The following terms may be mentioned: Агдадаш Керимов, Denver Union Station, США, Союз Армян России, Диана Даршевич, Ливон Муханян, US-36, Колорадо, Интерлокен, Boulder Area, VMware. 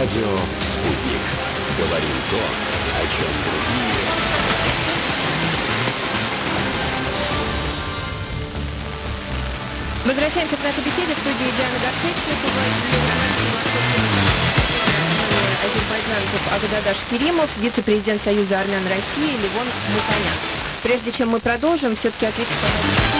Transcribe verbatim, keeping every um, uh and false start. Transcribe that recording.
Радио «Спутник». Говорим то, о чем другие. Возвращаемся к нашей беседе в студии Диана Даршевич, азербайджанцев Агдадаш Керимов, вице-президент Союза Армян России Ливон Муханян. Прежде чем мы продолжим, все-таки ответить, пожалуйста.